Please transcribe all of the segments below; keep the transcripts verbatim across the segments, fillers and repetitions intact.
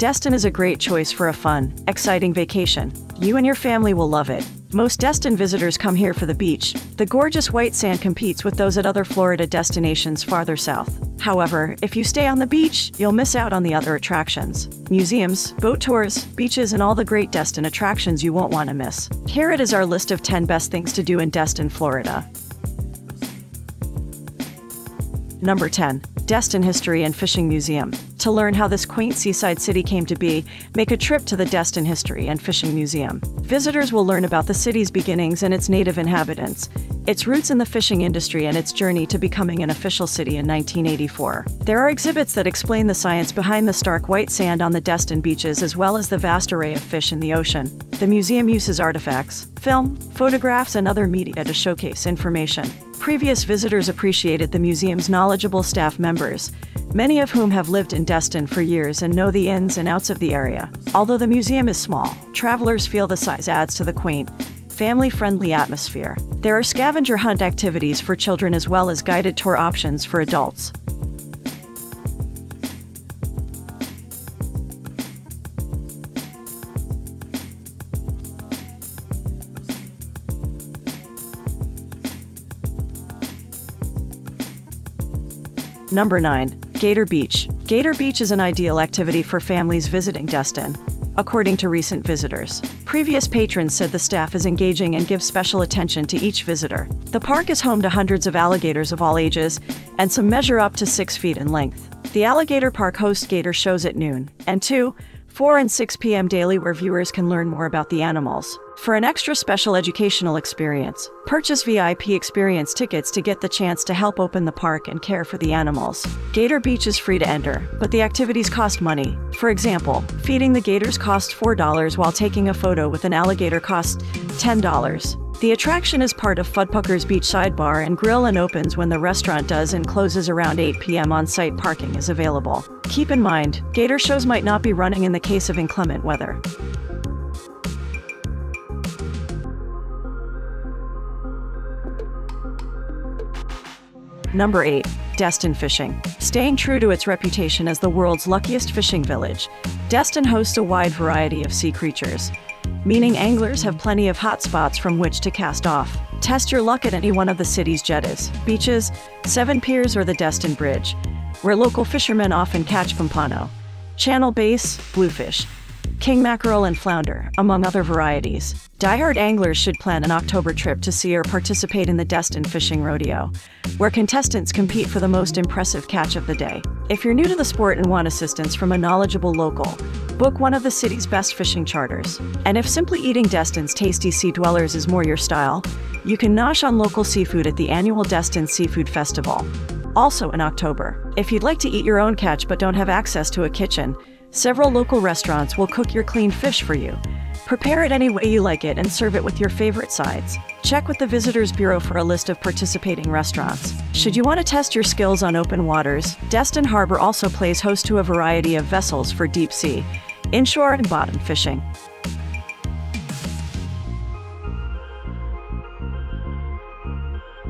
Destin is a great choice for a fun, exciting vacation. You and your family will love it. Most Destin visitors come here for the beach. The gorgeous white sand competes with those at other Florida destinations farther south. However, if you stay on the beach, you'll miss out on the other attractions. Museums, boat tours, beaches, and all the great Destin attractions you won't want to miss. Here it is, our list of ten best things to do in Destin, Florida. Number ten. Destin History and Fishing Museum. To learn how this quaint seaside city came to be, make a trip to the Destin History and Fishing Museum. Visitors will learn about the city's beginnings and its native inhabitants, its roots in the fishing industry, and its journey to becoming an official city in nineteen eighty-four. There are exhibits that explain the science behind the stark white sand on the Destin beaches, as well as the vast array of fish in the ocean. The museum uses artifacts, film, photographs, and other media to showcase information. Previous visitors appreciated the museum's knowledgeable staff members, many of whom have lived in Destin for years and know the ins and outs of the area. Although the museum is small, travelers feel the size adds to the quaint, family-friendly atmosphere. There are scavenger hunt activities for children as well as guided tour options for adults. Number nine. Gator Beach. Gator Beach is an ideal activity for families visiting Destin, according to recent visitors. Previous patrons said the staff is engaging and gives special attention to each visitor. The park is home to hundreds of alligators of all ages, and some measure up to six feet in length. The Alligator Park hosts gator shows at noon and two, four, and six p m daily, where viewers can learn more about the animals. For an extra special educational experience, purchase V I P experience tickets to get the chance to help open the park and care for the animals. Gator Beach is free to enter, but the activities cost money. For example, feeding the gators costs four dollars, while taking a photo with an alligator costs ten dollars. The attraction is part of Fudpucker's Beachside Bar and Grill and opens when the restaurant does and closes around eight p m On-site parking is available. Keep in mind, gator shows might not be running in the case of inclement weather. Number eight. Destin Fishing. Staying true to its reputation as the world's luckiest fishing village, Destin hosts a wide variety of sea creatures, meaning anglers have plenty of hot spots from which to cast off. Test your luck at any one of the city's jetties, beaches, seven piers, or the Destin Bridge, where local fishermen often catch pompano, channel bass, bluefish, king mackerel, and flounder, among other varieties. Diehard anglers should plan an October trip to see or participate in the Destin Fishing Rodeo, where contestants compete for the most impressive catch of the day. If you're new to the sport and want assistance from a knowledgeable local, book one of the city's best fishing charters. And if simply eating Destin's tasty sea dwellers is more your style, you can nosh on local seafood at the annual Destin Seafood Festival, also in October. If you'd like to eat your own catch but don't have access to a kitchen, several local restaurants will cook your clean fish for you. Prepare it any way you like it and serve it with your favorite sides. Check with the Visitors Bureau for a list of participating restaurants. Should you want to test your skills on open waters, Destin Harbor also plays host to a variety of vessels for deep sea, inshore, and bottom fishing.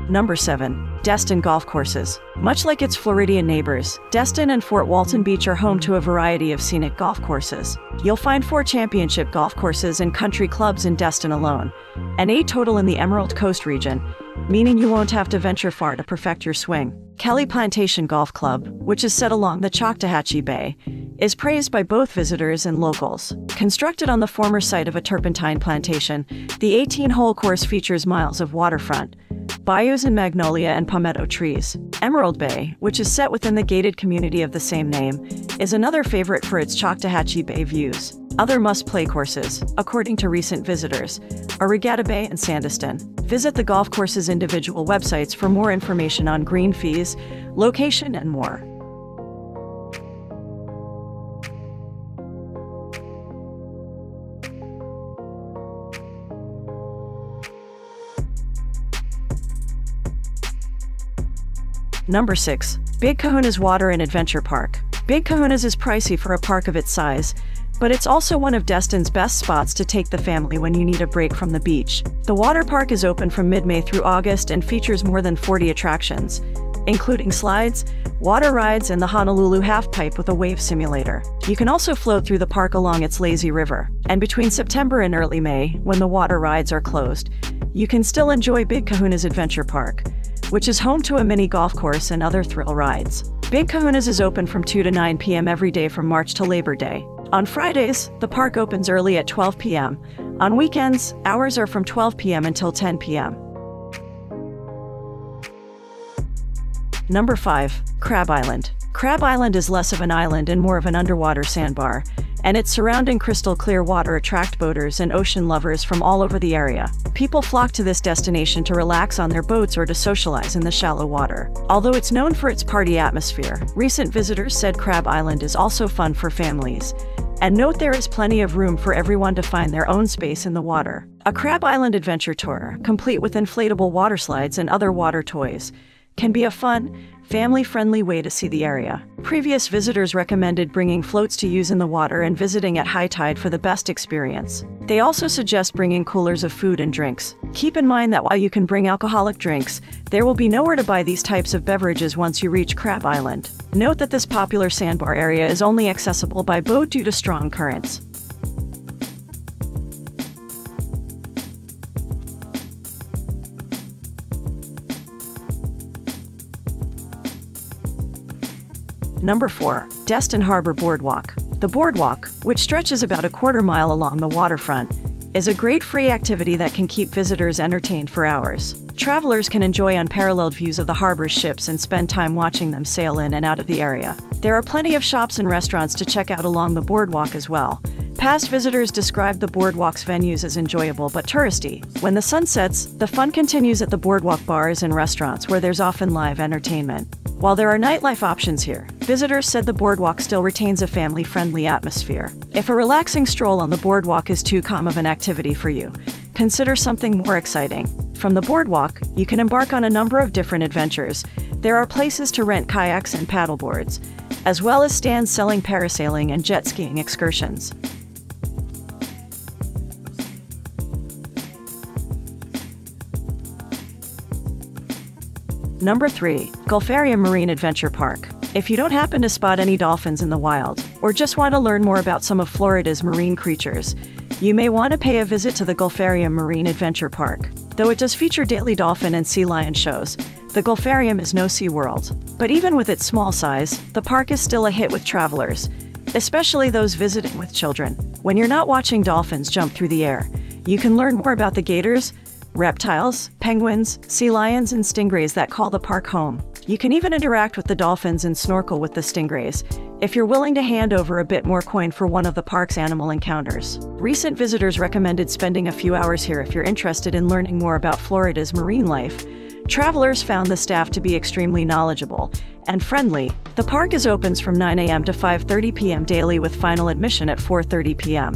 Number seven. Destin Golf Courses. Much like its Floridian neighbors, Destin and Fort Walton Beach are home to a variety of scenic golf courses. You'll find four championship golf courses and country clubs in Destin alone, and eight total in the Emerald Coast region, meaning you won't have to venture far to perfect your swing. Kelly Plantation Golf Club, which is set along the Choctahatchee Bay, is praised by both visitors and locals. Constructed on the former site of a turpentine plantation, the eighteen hole course features miles of waterfront, bayous, and magnolia and palmetto trees. Emerald Bay, which is set within the gated community of the same name, is another favorite for its Choctahatchee Bay views. Other must-play courses, according to recent visitors, are Regatta Bay and Sandestin. Visit the golf courses' individual websites for more information on green fees, location, and more. Number six. Big Kahuna's Water and Adventure Park. Big Kahuna's is pricey for a park of its size, but it's also one of Destin's best spots to take the family when you need a break from the beach. The water park is open from mid-May through August and features more than forty attractions, including slides, water rides, and the Honolulu Halfpipe with a wave simulator. You can also float through the park along its lazy river. And between September and early May, when the water rides are closed, you can still enjoy Big Kahuna's Adventure Park, which is home to a mini golf course and other thrill rides. Big Kahuna's is open from two to nine p m every day from March to Labor Day. On Fridays, the park opens early at twelve p m On weekends, hours are from twelve p m until ten p m Number five. Crab Island. Crab Island is less of an island and more of an underwater sandbar, and its surrounding crystal clear water attract boaters and ocean lovers from all over the area. People flock to this destination to relax on their boats or to socialize in the shallow water. Although it's known for its party atmosphere, recent visitors said Crab Island is also fun for families. And note there is plenty of room for everyone to find their own space in the water. A Crab Island adventure tour, complete with inflatable water slides and other water toys, can be a fun, family-friendly way to see the area. Previous visitors recommended bringing floats to use in the water and visiting at high tide for the best experience. They also suggest bringing coolers of food and drinks. Keep in mind that while you can bring alcoholic drinks, there will be nowhere to buy these types of beverages once you reach Crab Island. Note that this popular sandbar area is only accessible by boat due to strong currents. Number four. Destin Harbor Boardwalk. The boardwalk, which stretches about a quarter mile along the waterfront, is a great free activity that can keep visitors entertained for hours. Travelers can enjoy unparalleled views of the harbor's ships and spend time watching them sail in and out of the area. There are plenty of shops and restaurants to check out along the boardwalk as well. Past visitors described the boardwalk's venues as enjoyable but touristy. When the sun sets, the fun continues at the boardwalk bars and restaurants where there's often live entertainment. While there are nightlife options here, visitors said the boardwalk still retains a family-friendly atmosphere. If a relaxing stroll on the boardwalk is too calm of an activity for you, consider something more exciting. From the boardwalk, you can embark on a number of different adventures. There are places to rent kayaks and paddleboards, as well as stands selling parasailing and jet skiing excursions. Number three. Gulfarium Marine Adventure Park. If you don't happen to spot any dolphins in the wild, or just want to learn more about some of Florida's marine creatures, you may want to pay a visit to the Gulfarium Marine Adventure Park. Though it does feature daily dolphin and sea lion shows, the Gulfarium is no Sea World. But even with its small size, the park is still a hit with travelers, especially those visiting with children. When you're not watching dolphins jump through the air, you can learn more about the gators, reptiles, penguins, sea lions, and stingrays that call the park home. You can even interact with the dolphins and snorkel with the stingrays, if you're willing to hand over a bit more coin for one of the park's animal encounters. Recent visitors recommended spending a few hours here if you're interested in learning more about Florida's marine life. Travelers found the staff to be extremely knowledgeable and friendly. The park is open from nine a m to five thirty p m daily with final admission at four thirty p m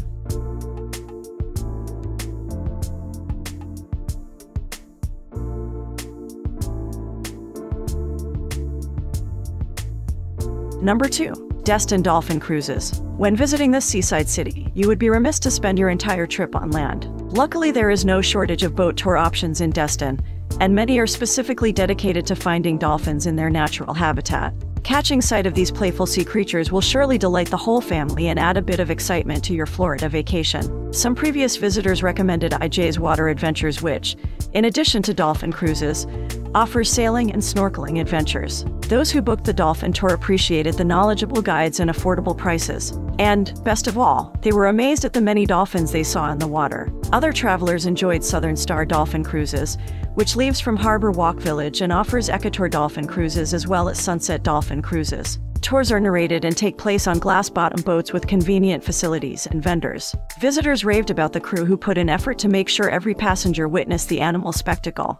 Number two. Destin Dolphin Cruises. When visiting this seaside city, you would be remiss to spend your entire trip on land. Luckily, there is no shortage of boat tour options in Destin, and many are specifically dedicated to finding dolphins in their natural habitat. Catching sight of these playful sea creatures will surely delight the whole family and add a bit of excitement to your Florida vacation. Some previous visitors recommended I J's Water Adventures, which, in addition to dolphin cruises, offers sailing and snorkeling adventures. Those who booked the dolphin tour appreciated the knowledgeable guides and affordable prices. And, best of all, they were amazed at the many dolphins they saw in the water. Other travelers enjoyed Southern Star Dolphin Cruises, which leaves from Harbor Walk Village and offers Equator Dolphin Cruises as well as Sunset Dolphin Cruises. Tours are narrated and take place on glass-bottom boats with convenient facilities and vendors. Visitors raved about the crew who put in effort to make sure every passenger witnessed the animal spectacle.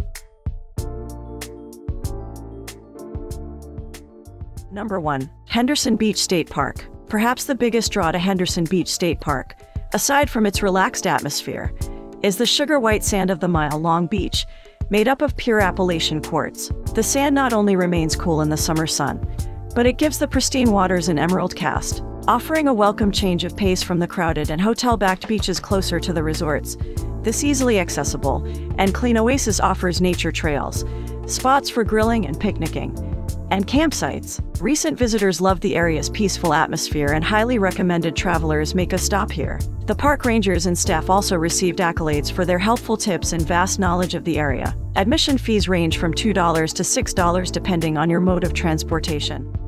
Number one. Henderson Beach State Park. Perhaps the biggest draw to Henderson Beach State Park, aside from its relaxed atmosphere, is the sugar-white sand of the mile-long beach, made up of pure Appalachian quartz. The sand not only remains cool in the summer sun, but it gives the pristine waters an emerald cast, offering a welcome change of pace from the crowded and hotel-backed beaches closer to the resorts. This easily accessible and clean oasis offers nature trails, spots for grilling and picnicking, and campsites. Recent visitors loved the area's peaceful atmosphere and highly recommended travelers make a stop here. The park rangers and staff also received accolades for their helpful tips and vast knowledge of the area. Admission fees range from two dollars to six dollars depending on your mode of transportation.